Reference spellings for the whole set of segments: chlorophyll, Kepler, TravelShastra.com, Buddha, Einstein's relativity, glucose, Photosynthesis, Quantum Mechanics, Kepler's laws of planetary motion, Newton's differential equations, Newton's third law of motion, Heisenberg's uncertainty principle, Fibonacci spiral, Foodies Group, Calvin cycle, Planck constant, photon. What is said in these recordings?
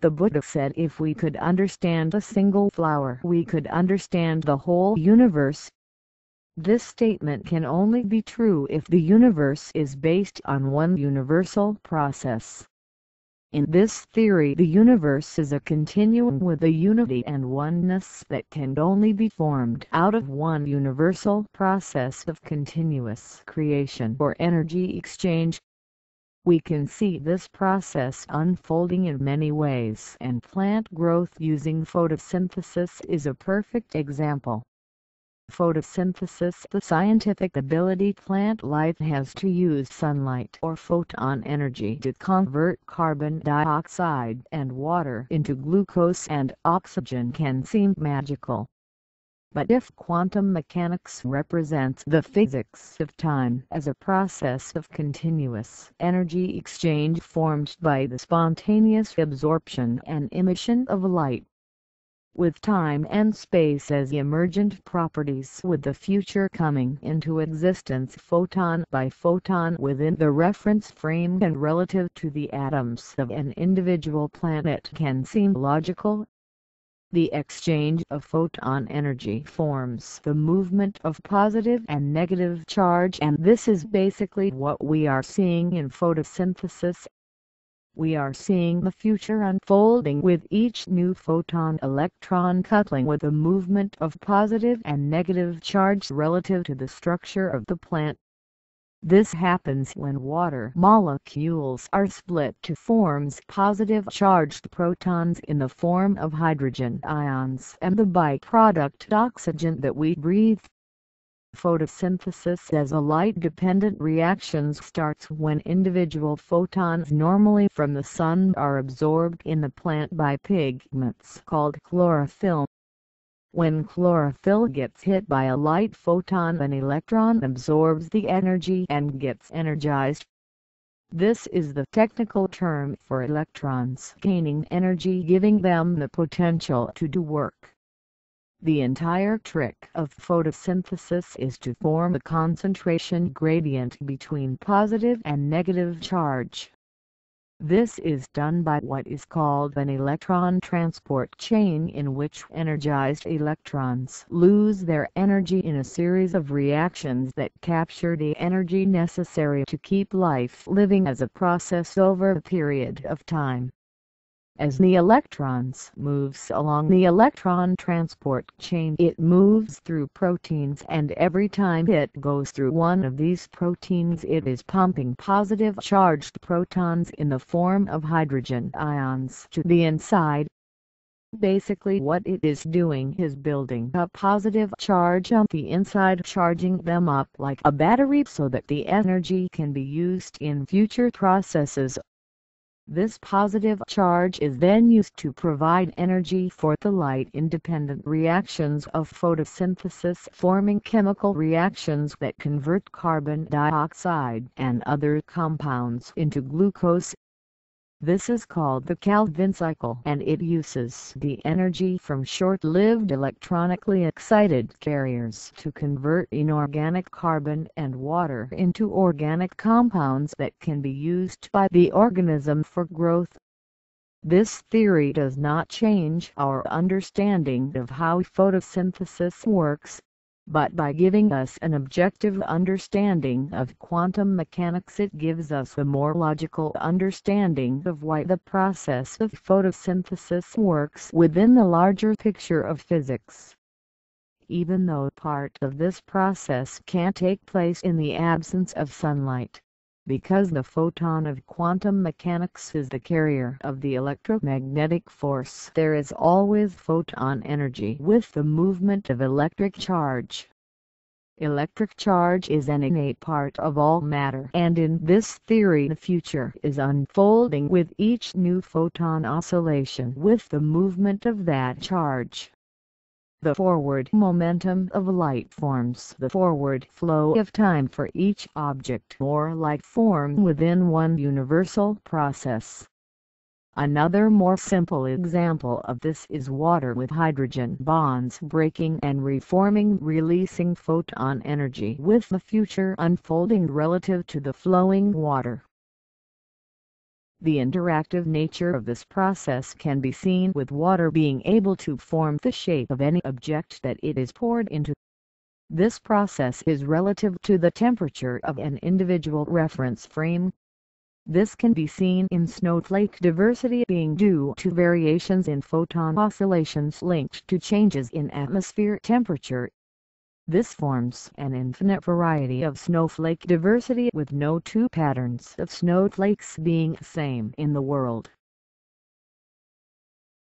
The Buddha said if we could understand a single flower, we could understand the whole universe. This statement can only be true if the universe is based on one universal process. In this theory, the universe is a continuum with a unity and oneness that can only be formed out of one universal process of continuous creation or energy exchange. We can see this process unfolding in many ways, and plant growth using photosynthesis is a perfect example. Photosynthesis, the scientific ability plant life has to use sunlight or photon energy to convert carbon dioxide and water into glucose and oxygen, can seem magical. But if quantum mechanics represents the physics of time as a process of continuous energy exchange formed by the spontaneous absorption and emission of light, with time and space as emergent properties, with the future coming into existence photon by photon within the reference frame and relative to the atoms of an individual planet, can seem logical. The exchange of photon energy forms the movement of positive and negative charge, and this is basically what we are seeing in photosynthesis. We are seeing the future unfolding with each new photon-electron coupling, with the movement of positive and negative charge relative to the structure of the plant. This happens when water molecules are split to form positive charged protons in the form of hydrogen ions and the byproduct oxygen that we breathe. Photosynthesis as a light-dependent reaction starts when individual photons, normally from the sun, are absorbed in the plant by pigments called chlorophyll. When chlorophyll gets hit by a light photon, an electron absorbs the energy and gets energized. This is the technical term for electrons gaining energy, giving them the potential to do work. The entire trick of photosynthesis is to form a concentration gradient between positive and negative charge. This is done by what is called an electron transport chain, in which energized electrons lose their energy in a series of reactions that capture the energy necessary to keep life living as a process over a period of time. As the electrons moves along the electron transport chain, it moves through proteins, and every time it goes through one of these proteins, it is pumping positive charged protons in the form of hydrogen ions to the inside. Basically what it is doing is building a positive charge on the inside, charging them up like a battery so that the energy can be used in future processes. This positive charge is then used to provide energy for the light-independent reactions of photosynthesis, forming chemical reactions that convert carbon dioxide and other compounds into glucose. This is called the Calvin cycle, and it uses the energy from short-lived electronically excited carriers to convert inorganic carbon and water into organic compounds that can be used by the organism for growth. This theory does not change our understanding of how photosynthesis works, but by giving us an objective understanding of quantum mechanics, it gives us a more logical understanding of why the process of photosynthesis works within the larger picture of physics. Even though part of this process can't take place in the absence of sunlight, because the photon of quantum mechanics is the carrier of the electromagnetic force, there is always photon energy with the movement of electric charge. Electric charge is an innate part of all matter, and in this theory the future is unfolding with each new photon oscillation with the movement of that charge. The forward momentum of light forms the forward flow of time for each object or life form within one universal process. Another more simple example of this is water, with hydrogen bonds breaking and reforming, releasing photon energy with the future unfolding relative to the flowing water. The interactive nature of this process can be seen with water being able to form the shape of any object that it is poured into. This process is relative to the temperature of an individual reference frame. This can be seen in snowflake diversity being due to variations in photon oscillations linked to changes in atmosphere temperature. This forms an infinite variety of snowflake diversity with no two patterns of snowflakes being the same in the world.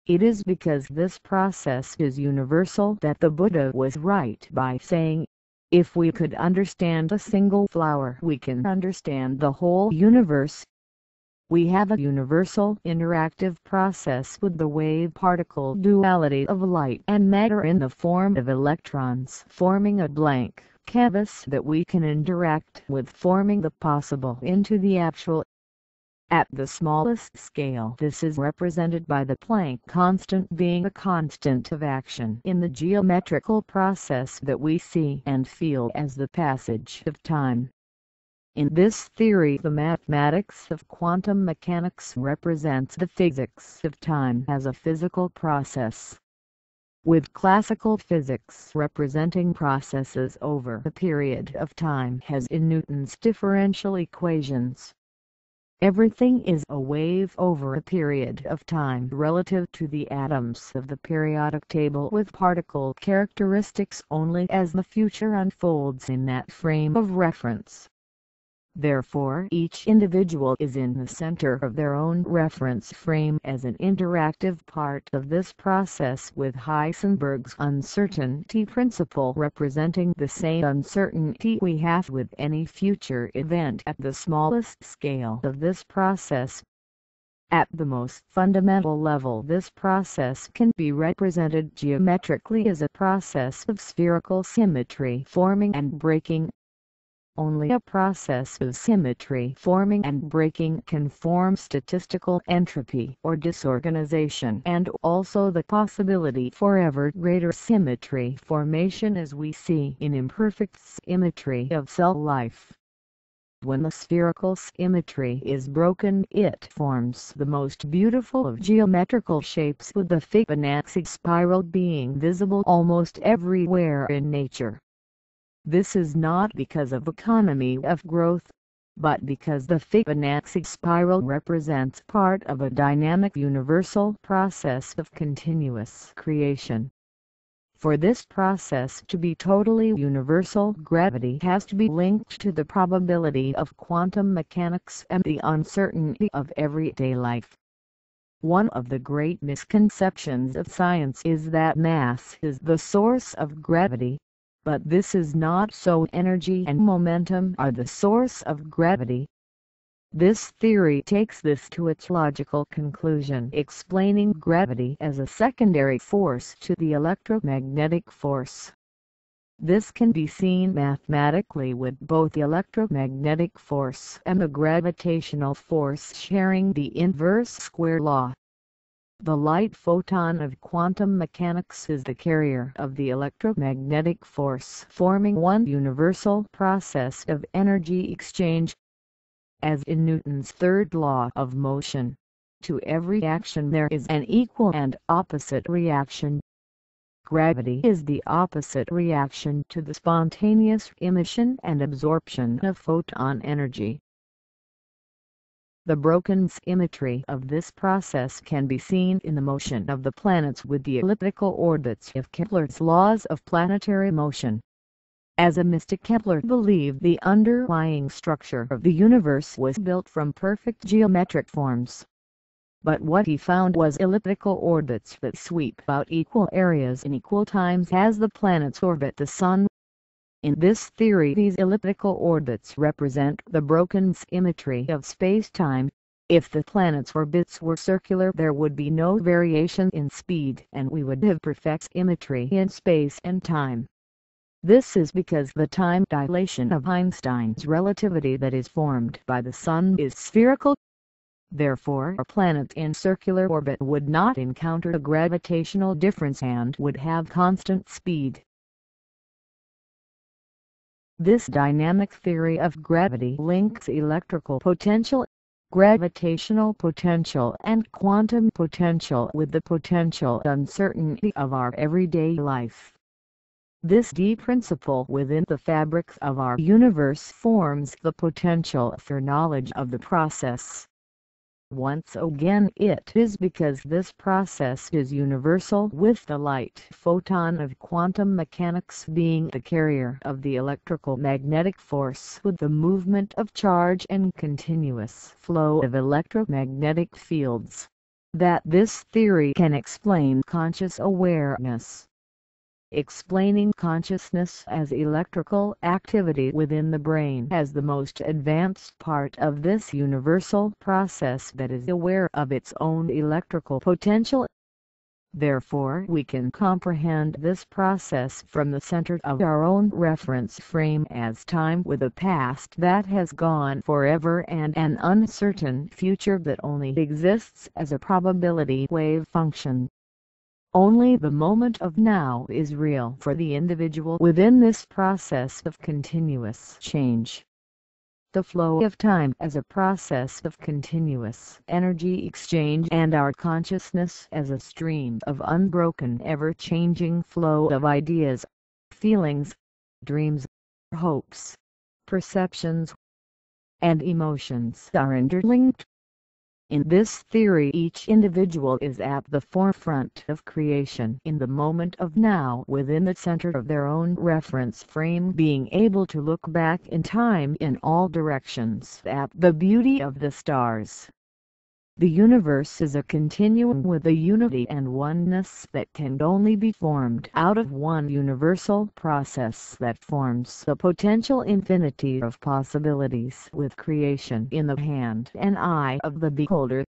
It is because this process is universal that the Buddha was right by saying, "If we could understand a single flower, we can understand the whole universe." We have a universal interactive process with the wave-particle duality of light and matter in the form of electrons forming a blank canvas that we can interact with, forming the possible into the actual. At the smallest scale, this is represented by the Planck constant being a constant of action in the geometrical process that we see and feel as the passage of time. In this theory, the mathematics of quantum mechanics represents the physics of time as a physical process, with classical physics representing processes over a period of time, as in Newton's differential equations. Everything is a wave over a period of time relative to the atoms of the periodic table, with particle characteristics only as the future unfolds in that frame of reference. Therefore, each individual is in the center of their own reference frame as an interactive part of this process, with Heisenberg's uncertainty principle representing the same uncertainty we have with any future event at the smallest scale of this process. At the most fundamental level, this process can be represented geometrically as a process of spherical symmetry forming and breaking. Only a process of symmetry forming and breaking can form statistical entropy or disorganization, and also the possibility for ever greater symmetry formation as we see in imperfect symmetry of cell life. When the spherical symmetry is broken, it forms the most beautiful of geometrical shapes, with the Fibonacci spiral being visible almost everywhere in nature. This is not because of economy of growth, but because the Fibonacci spiral represents part of a dynamic universal process of continuous creation. For this process to be totally universal, gravity has to be linked to the probability of quantum mechanics and the uncertainty of everyday life. One of the great misconceptions of science is that mass is the source of gravity. But this is not so. Energy and momentum are the source of gravity. This theory takes this to its logical conclusion, explaining gravity as a secondary force to the electromagnetic force. This can be seen mathematically with both the electromagnetic force and the gravitational force sharing the inverse square law. The light photon of quantum mechanics is the carrier of the electromagnetic force, forming one universal process of energy exchange. As in Newton's third law of motion, to every action there is an equal and opposite reaction. Gravity is the opposite reaction to the spontaneous emission and absorption of photon energy. The broken symmetry of this process can be seen in the motion of the planets with the elliptical orbits of Kepler's laws of planetary motion. As a mystic, Kepler believed the underlying structure of the universe was built from perfect geometric forms. But what he found was elliptical orbits that sweep out equal areas in equal times as the planets orbit the Sun. In this theory, these elliptical orbits represent the broken symmetry of space-time. If the planets' orbits were circular, there would be no variation in speed and we would have perfect symmetry in space and time. This is because the time dilation of Einstein's relativity that is formed by the Sun is spherical. Therefore, a planet in circular orbit would not encounter a gravitational difference and would have constant speed. This dynamic theory of gravity links electrical potential, gravitational potential and quantum potential with the potential uncertainty of our everyday life. This deep principle within the fabric of our universe forms the potential for knowledge of the process. Once again, it is because this process is universal, with the light photon of quantum mechanics being the carrier of the electrical magnetic force, with the movement of charge and continuous flow of electromagnetic fields, that this theory can explain conscious awareness. Explaining consciousness as electrical activity within the brain as the most advanced part of this universal process that is aware of its own electrical potential. Therefore, we can comprehend this process from the center of our own reference frame as time, with a past that has gone forever and an uncertain future that only exists as a probability wave function. Only the moment of now is real for the individual within this process of continuous change. The flow of time as a process of continuous energy exchange, and our consciousness as a stream of unbroken, ever-changing flow of ideas, feelings, dreams, hopes, perceptions, and emotions are interlinked. In this theory, each individual is at the forefront of creation in the moment of now, within the center of their own reference frame, being able to look back in time in all directions at the beauty of the stars. The universe is a continuum with a unity and oneness that can only be formed out of one universal process that forms the potential infinity of possibilities, with creation in the hand and eye of the beholder.